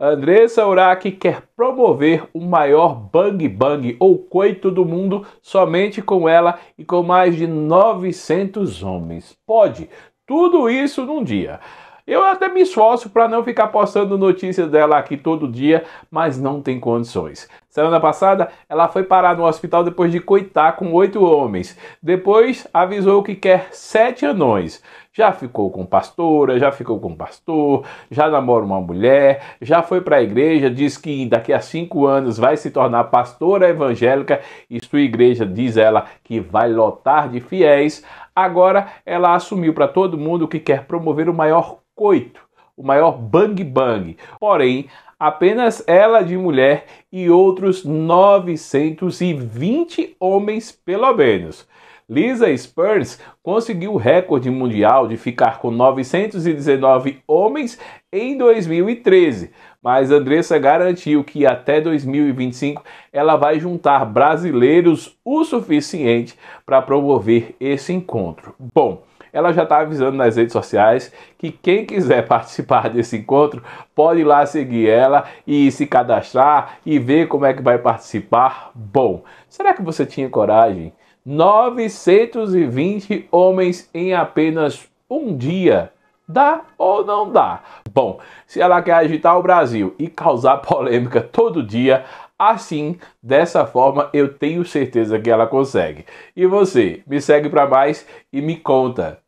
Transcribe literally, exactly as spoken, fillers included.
Andressa Urach quer promover o maior bang bang ou coito do mundo somente com ela e com mais de novecentos homens. Pode, tudo isso num dia. Eu até me esforço para não ficar postando notícias dela aqui todo dia, mas não tem condições. Semana passada, ela foi parar no hospital depois de coitar com oito homens. Depois, avisou que quer sete anões. Já ficou com pastora, já ficou com pastor, já namora uma mulher, já foi para a igreja, diz que daqui a cinco anos vai se tornar pastora evangélica e sua igreja, diz ela, que vai lotar de fiéis. Agora, ela assumiu para todo mundo que quer promover o maior coito, o maior bang bang. Porém, apenas ela de mulher e outros novecentos e vinte homens, pelo menos. Lisa Spurs conseguiu o recorde mundial de ficar com novecentos e dezenove homens em dois mil e treze, mas Andressa garantiu que até dois mil e vinte e cinco ela vai juntar brasileiros o suficiente para promover esse encontro. Bom, ela já está avisando nas redes sociais que quem quiser participar desse encontro pode ir lá seguir ela e se cadastrar e ver como é que vai participar. Bom, será que você tinha coragem? novecentos e vinte homens em apenas um dia. Dá ou não dá? Bom, se ela quer agitar o Brasil e causar polêmica todo dia, assim, dessa forma, eu tenho certeza que ela consegue. E você, me segue para mais e me conta.